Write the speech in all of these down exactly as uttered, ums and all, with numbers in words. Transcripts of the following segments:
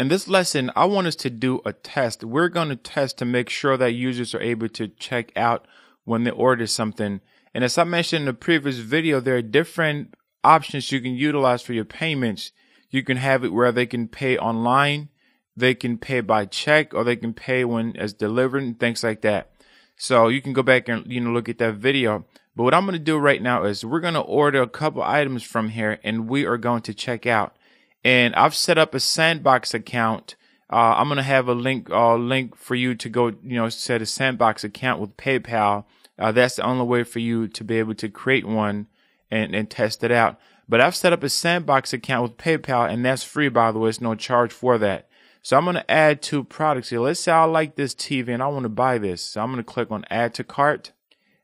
In this lesson, I want us to do a test. We're going to test to make sure that users are able to check out when they order something. And as I mentioned in the previous video, there are different options you can utilize for your payments. You can have it where they can pay online, they can pay by check, or they can pay when it's delivered and things like that. So you can go back and you know look at that video. But what I'm going to do right now is we're going to order a couple items from here and we are going to check out. And I've set up a Sandbox account. Uh, I'm gonna have a link, uh, link for you to go, you know, set a Sandbox account with PayPal. Uh, that's the only way for you to be able to create one and, and test it out. But I've set up a Sandbox account with PayPal, and that's free, by the way. It's no charge for that. So I'm gonna add two products here. Let's say I like this T V and I want to buy this. So I'm gonna click on Add to Cart,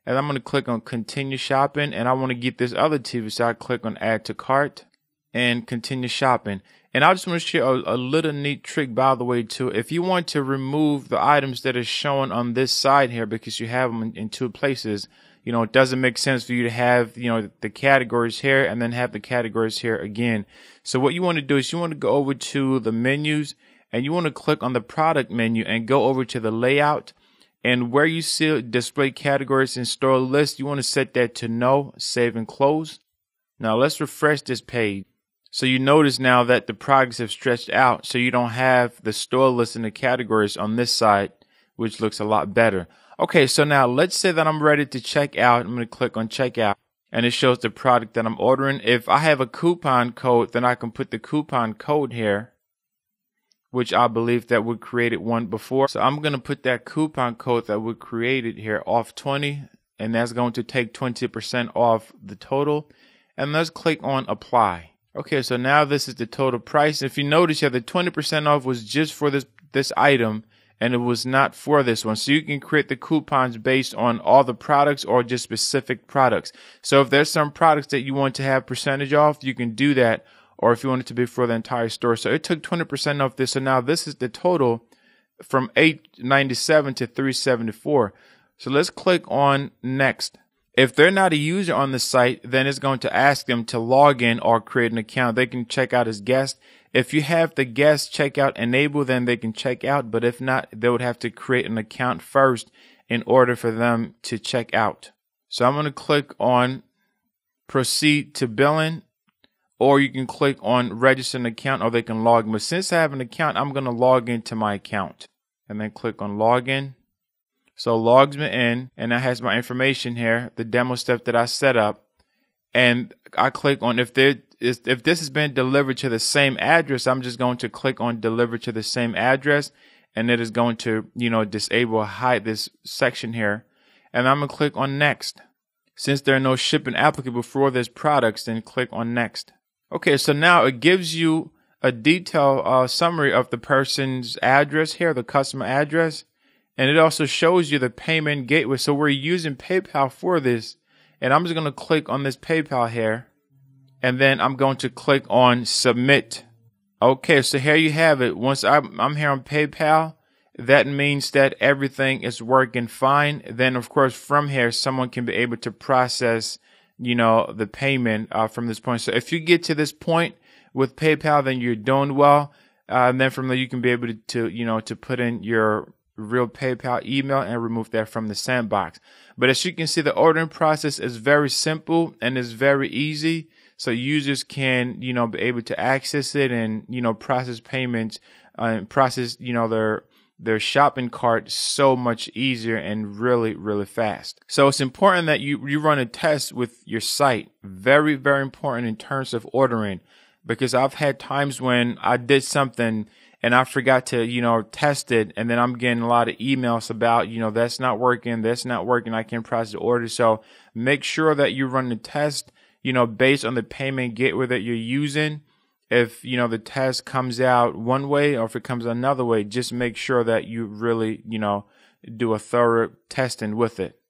and I'm gonna click on Continue Shopping, and I want to get this other T V. So I click on Add to Cart and continue shopping. And I just want to share a, a little neat trick, by the way, too. If you want to remove the items that are shown on this side here, because you have them in, in two places, you know, it doesn't make sense for you to have, you know, the categories here and then have the categories here again. So what you want to do is you want to go over to the menus and you want to click on the product menu and go over to the layout, and where you see display categories and store list, you want to set that to no, save and close. Now let's refresh this page. So you notice now that the products have stretched out, so you don't have the store list and the categories on this side, which looks a lot better. Okay, so now let's say that I'm ready to check out. I'm going to click on checkout, and it shows the product that I'm ordering. If I have a coupon code, then I can put the coupon code here, which I believe that we created one before. So I'm going to put that coupon code that we created here, off twenty, and that's going to take twenty percent off the total. And let's click on apply. Okay, so now this is the total price. If you notice here, the twenty percent off was just for this, this item, and it was not for this one. So you can create the coupons based on all the products or just specific products. So if there's some products that you want to have percentage off, you can do that, or if you want it to be for the entire store. So it took twenty percent off this. So now this is the total from eight ninety-seven to three seventy-four. So let's click on next. If they're not a user on the site, then it's going to ask them to log in or create an account. They can check out as guest. If you have the guest checkout enabled, then they can check out. But if not, they would have to create an account first in order for them to check out. So I'm going to click on proceed to billing, or you can click on register an account, or they can log in. But since I have an account, I'm going to log into my account and then click on login. So logs me in, and that has my information here, the demo step that I set up. And I click on, if there is, if this has been delivered to the same address, I'm just going to click on deliver to the same address, and it is going to, you know, disable, hide this section here. And I'm gonna click on next. Since there are no shipping applicable for this products, then click on next. Okay, so now it gives you a detailed uh, summary of the person's address here, the customer address. And it also shows you the payment gateway. So we're using PayPal for this. And I'm just going to click on this PayPal here. And then I'm going to click on submit. Okay, so here you have it. Once I'm, I'm here on PayPal, that means that everything is working fine. Then, of course, from here, someone can be able to process, you know, the payment uh, from this point. So if you get to this point with PayPal, then you're doing well. Uh, and then from there, you can be able to, to you know, to put in your real PayPal email and remove that from the sandbox. But as you can see, the ordering process is very simple and is very easy. So users can, you know, be able to access it and, you know, process payments uh, and process, you know, their their shopping cart so much easier and really, really fast. So it's important that you, you run a test with your site. Very, very important in terms of ordering, because I've had times when I did something and I forgot to, you know, test it. And then I'm getting a lot of emails about, you know, that's not working, that's not working, I can't process the order. So make sure that you run the test, you know, based on the payment gateway that you're using. If, you know, the test comes out one way or if it comes another way, just make sure that you really, you know, do a thorough testing with it.